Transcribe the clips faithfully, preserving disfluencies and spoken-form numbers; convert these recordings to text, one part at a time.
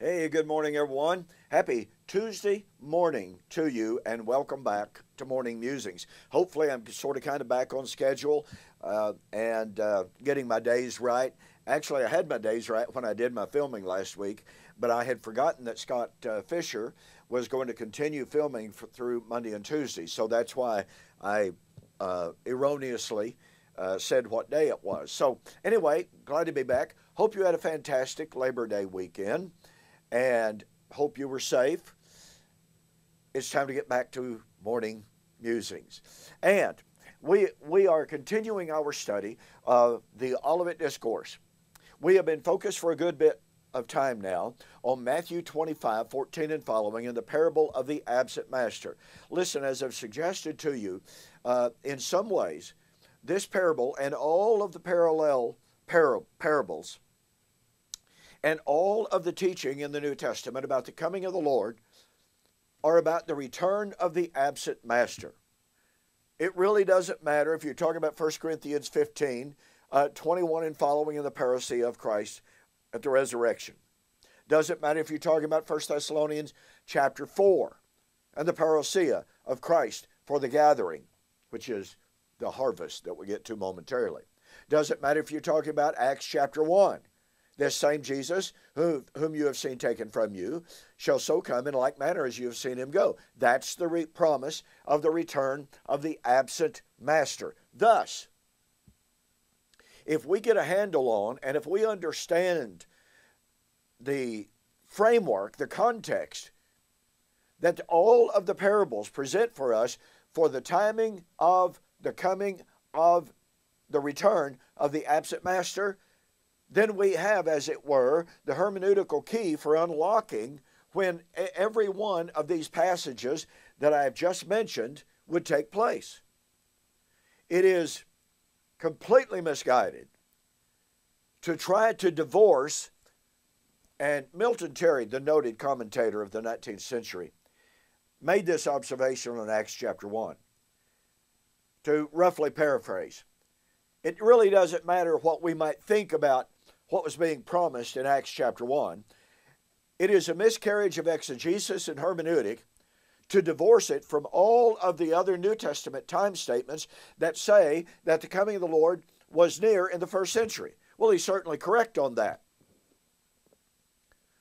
Hey, good morning, everyone. Happy Tuesday morning to you, and welcome back to Morning Musings. Hopefully, I'm sort of kind of back on schedule uh, and uh, getting my days right. Actually, I had my days right when I did my filming last week, but I had forgotten that Scott uh, Fisher was going to continue filming for, through Monday and Tuesday, so that's why I uh, erroneously uh, said what day it was. So anyway, glad to be back. Hope you had a fantastic Labor Day weekend. And hope you were safe. It's time to get back to Morning Musings. And we, we are continuing our study of the Olivet Discourse. We have been focused for a good bit of time now on Matthew twenty-five, fourteen and following in the parable of the absent master. Listen, as I've suggested to you, uh, in some ways, this parable and all of the parallel par- parables and all of the teaching in the New Testament about the coming of the Lord are about the return of the absent master. It really doesn't matter if you're talking about First Corinthians fifteen, uh, twenty-one and following in the parousia of Christ at the resurrection. Doesn't matter if you're talking about First Thessalonians chapter four and the parousia of Christ for the gathering, which is the harvest that we'll get to momentarily. Doesn't matter if you're talking about Acts chapter one. This same Jesus, who, whom you have seen taken from you, shall so come in like manner as you have seen him go. That's the re promise of the return of the absent master. Thus, if we get a handle on and if we understand the framework, the context, that all of the parables present for us for the timing of the coming of the return of the absent master, then we have, as it were, the hermeneutical key for unlocking when every one of these passages that I have just mentioned would take place. It is completely misguided to try to divorce, and Milton Terry, the noted commentator of the nineteenth century, made this observation in Acts chapter one. To roughly paraphrase, it really doesn't matter what we might think about what was being promised in Acts chapter one. It is a miscarriage of exegesis and hermeneutic to divorce it from all of the other New Testament time statements that say that the coming of the Lord was near in the first century. Well, he's certainly correct on that.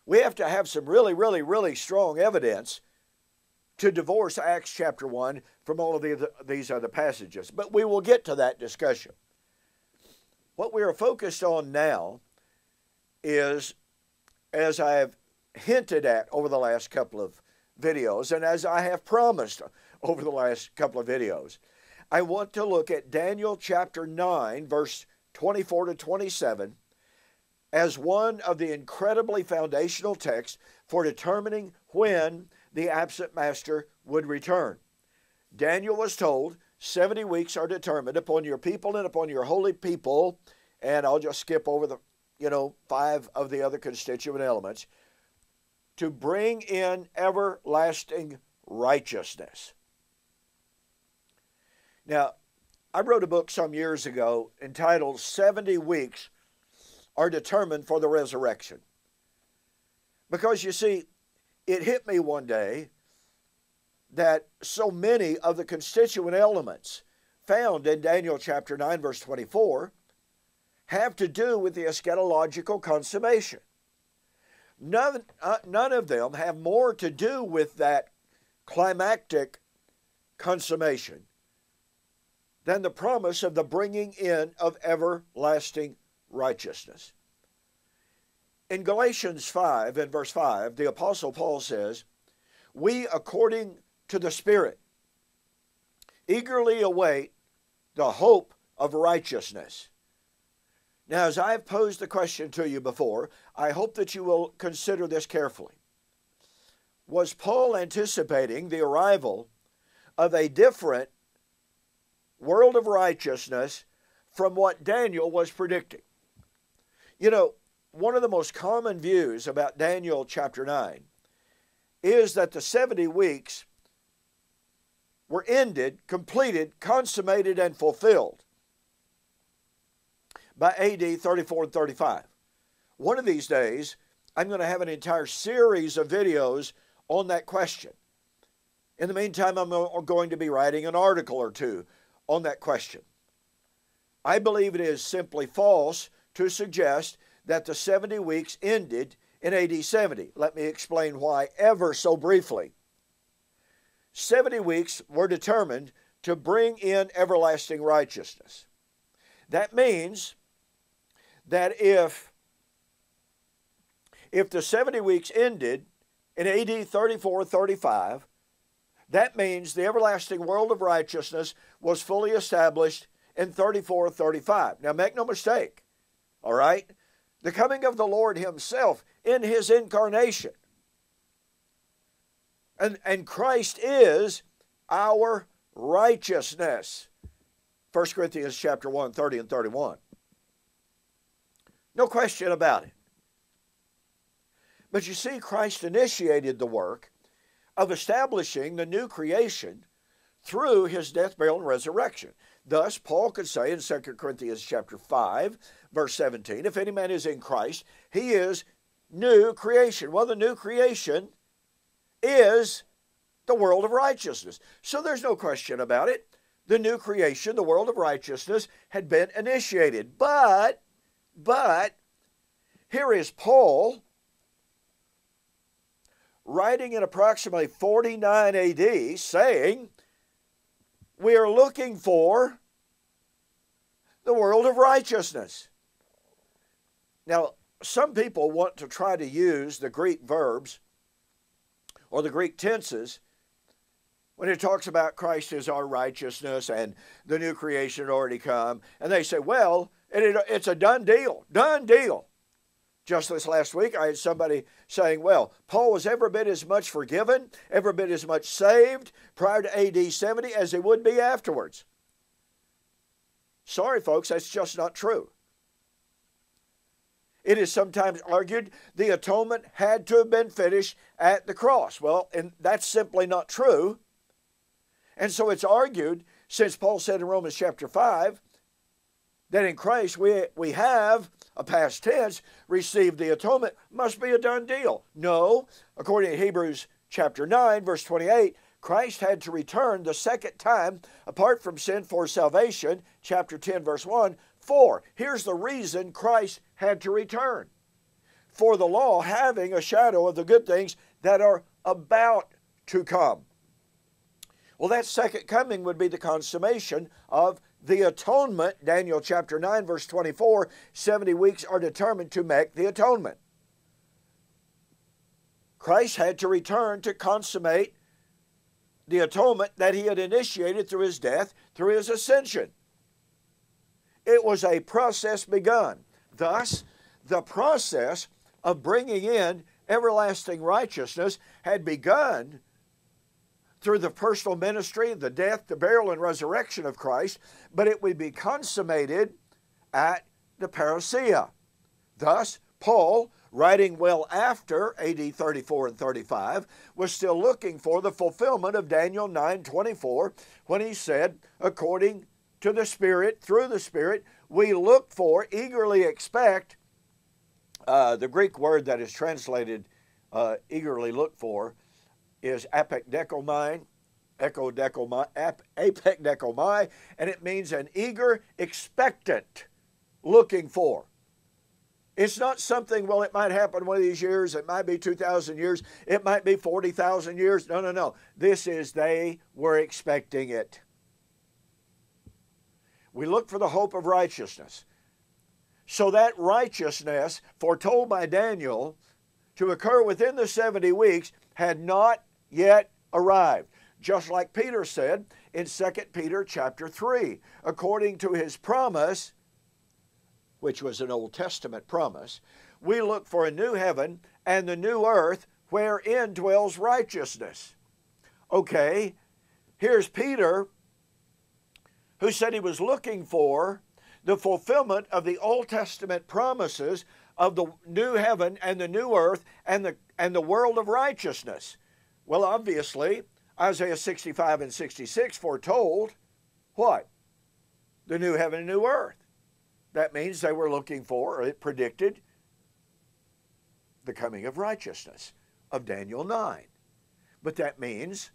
We have to have some really, really, really strong evidence to divorce Acts chapter one from all of the other, these other passages. But we will get to that discussion. What we are focused on now is, as I have hinted at over the last couple of videos, and as I have promised over the last couple of videos, I want to look at Daniel chapter nine, verse twenty-four to twenty-seven, as one of the incredibly foundational texts for determining when the absent master would return. Daniel was told, seventy weeks are determined upon your people and upon your holy people, and I'll just skip over the, you know, five of the other constituent elements, to bring in everlasting righteousness. Now, I wrote a book some years ago entitled seventy weeks Are Determined for the Resurrection. Because, you see, it hit me one day that so many of the constituent elements found in Daniel chapter nine, verse twenty-four, have to do with the eschatological consummation. None, uh, none of them have more to do with that climactic consummation than the promise of the bringing in of everlasting righteousness. In Galatians five, and verse five, the Apostle Paul says, "We, according to the Spirit, eagerly await the hope of righteousness." Now, as I've posed the question to you before, I hope that you will consider this carefully. Was Paul anticipating the arrival of a different world of righteousness from what Daniel was predicting? You know, one of the most common views about Daniel chapter nine is that the seventy weeks were ended, completed, consummated, and fulfilled by A D thirty-four and thirty-five. One of these days, I'm going to have an entire series of videos on that question. In the meantime, I'm going to be writing an article or two on that question. I believe it is simply false to suggest that the seventy weeks ended in A D seventy. Let me explain why ever so briefly. seventy weeks were determined to bring in everlasting righteousness. That means that if, if the seventy weeks ended in A D thirty-four thirty-five, that means the everlasting world of righteousness was fully established in thirty-four thirty-five. Now make no mistake, all right? The coming of the Lord himself in his incarnation. And, and Christ is our righteousness. First Corinthians chapter one, thirty and thirty-one. No question about it. But you see, Christ initiated the work of establishing the new creation through his death, burial, and resurrection. Thus, Paul could say in Second Corinthians chapter five, verse seventeen, if any man is in Christ, he is new creation. Well, the new creation is the world of righteousness. So there's no question about it. The new creation, the world of righteousness, had been initiated. But, but, here is Paul writing in approximately forty-nine A D saying, we are looking for the world of righteousness. Now, some people want to try to use the Greek verbs or the Greek tenses when it talks about Christ is our righteousness and the new creation already come. And they say, well, it, it's a done deal, done deal. Just this last week, I had somebody saying, well, Paul was every bit as much forgiven, every bit as much saved prior to A D seventy as he would be afterwards. Sorry, folks, that's just not true. It is sometimes argued the atonement had to have been finished at the cross. Well, and that's simply not true. And so it's argued, since Paul said in Romans chapter five, that in Christ we, we have a past tense, received the atonement, must be a done deal. No, according to Hebrews chapter nine, verse twenty-eight, Christ had to return the second time, apart from sin for salvation, chapter ten, verse one, for, here's the reason Christ had to return. For the law, having a shadow of the good things that are about to come. Well, that second coming would be the consummation of the atonement. Daniel chapter nine, verse twenty-four, seventy weeks are determined to make the atonement. Christ had to return to consummate the atonement that he had initiated through his death, through his ascension. It was a process begun. Thus, the process of bringing in everlasting righteousness had begun through the personal ministry, the death, the burial, and resurrection of Christ, but it would be consummated at the parousia. Thus, Paul, writing well after A D thirty-four and thirty-five, was still looking for the fulfillment of Daniel nine twenty-four when he said, according to the Spirit, through the Spirit, we look for, eagerly expect, uh, the Greek word that is translated uh, eagerly look for, is apekdekomai, echodekomai, apekdekomai, and it means an eager, expectant looking for. It's not something, well, it might happen one of these years, it might be two thousand years, it might be forty thousand years. No, no, no. This is they were expecting it. We look for the hope of righteousness. So that righteousness foretold by Daniel to occur within the seventy weeks had not yet arrived. Just like Peter said in Second Peter chapter three, according to his promise, which was an Old Testament promise, we look for a new heaven and the new earth wherein dwells righteousness. Okay, here's Peter who said he was looking for the fulfillment of the Old Testament promises of the new heaven and the new earth and the and the world of righteousness. Well, obviously, Isaiah sixty-five and sixty-six foretold what? The new heaven and new earth. That means they were looking for, or it predicted, the coming of righteousness of Daniel nine. But that means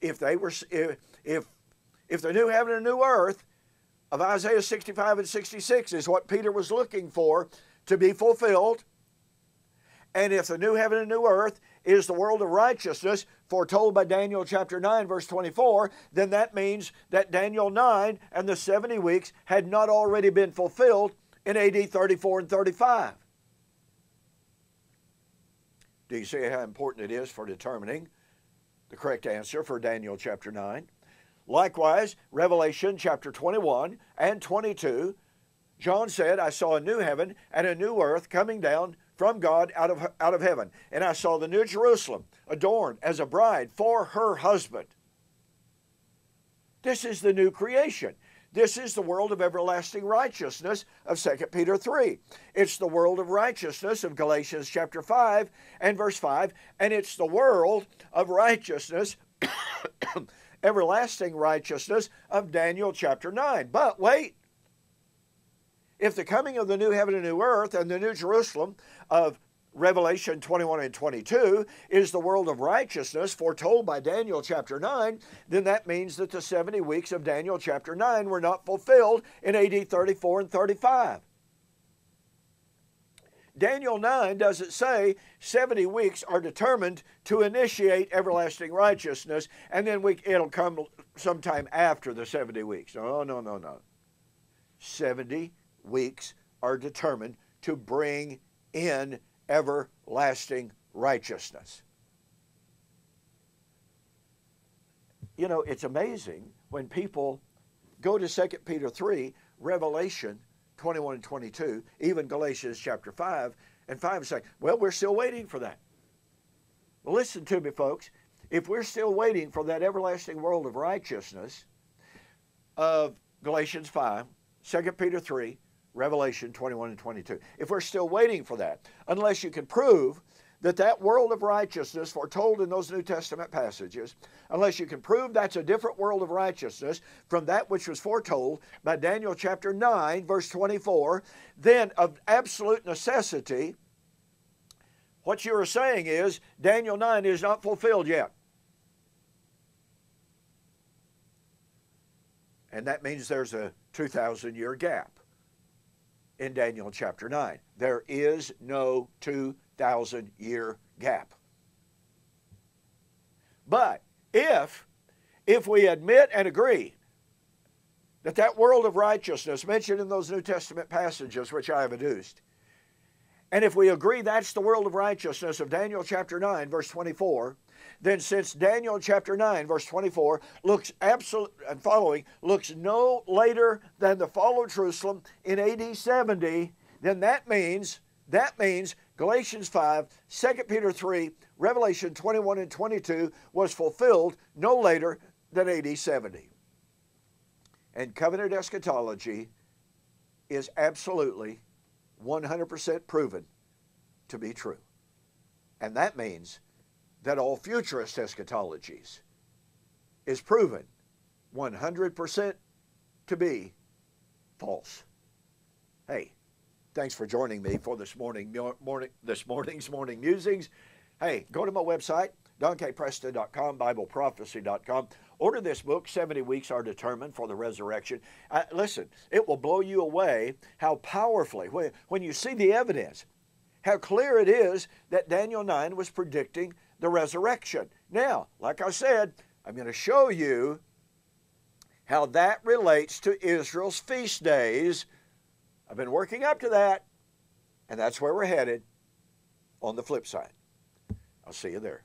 if they were, if, if, if the new heaven and new earth of Isaiah sixty-five and sixty-six is what Peter was looking for to be fulfilled, and if the new heaven and new earth is the world of righteousness foretold by Daniel chapter nine verse twenty-four, then that means that Daniel nine and the seventy weeks had not already been fulfilled in A D thirty-four and thirty-five. Do you see how important it is for determining the correct answer for Daniel chapter nine? Likewise, Revelation chapter twenty-one and twenty-two, John said, I saw a new heaven and a new earth coming down from God out of, out of heaven. And I saw the new Jerusalem adorned as a bride for her husband. This is the new creation. This is the world of everlasting righteousness of Second Peter three. It's the world of righteousness of Galatians chapter five and verse five. And it's the world of righteousness, everlasting righteousness of Daniel chapter nine. But wait. If the coming of the new heaven and new earth and the new Jerusalem of Revelation twenty-one and twenty-two is the world of righteousness foretold by Daniel chapter nine, then that means that the seventy weeks of Daniel chapter nine were not fulfilled in A D thirty-four and thirty-five. Daniel nine doesn't say seventy weeks are determined to initiate everlasting righteousness and then we, it'll come sometime after the seventy weeks. No, no, no, no. seventy weeks are determined to bring in everlasting righteousness. You know, it's amazing when people go to Second Peter three, Revelation twenty-one and twenty-two, even Galatians chapter five and five, and say, well, we're still waiting for that. Well, listen to me, folks. If we're still waiting for that everlasting world of righteousness of Galatians five, Second Peter three, Revelation twenty-one and twenty-two. If we're still waiting for that, unless you can prove that that world of righteousness foretold in those New Testament passages, unless you can prove that's a different world of righteousness from that which was foretold by Daniel chapter nine, verse twenty-four, then of absolute necessity, what you are saying is Daniel nine is not fulfilled yet. And that means there's a two thousand year gap in Daniel chapter nine. There is no two thousand year gap. But if, if we admit and agree that that world of righteousness mentioned in those New Testament passages which I have adduced, and if we agree that's the world of righteousness of Daniel chapter nine verse twenty-four, then since Daniel chapter nine verse twenty-four looks absolute and following looks no later than the fall of Jerusalem in A D seventy, then that means that means Galatians five, Second Peter three, Revelation twenty-one and twenty-two was fulfilled no later than A D seventy. And covenant eschatology is absolutely one hundred percent proven to be true. And that means that all futurist eschatologies is proven one hundred percent to be false. Hey, thanks for joining me for this morning, morning this morning's morning musings. Hey, go to my website, Don K Preston dot com, Bible Prophecy dot com. Order this book, seventy weeks Are Determined for the Resurrection. I, listen, it will blow you away how powerfully, when, when you see the evidence, how clear it is that Daniel nine was predicting the resurrection. Now, like I said, I'm going to show you how that relates to Israel's feast days. I've been working up to that, and that's where we're headed on the flip side. I'll see you there.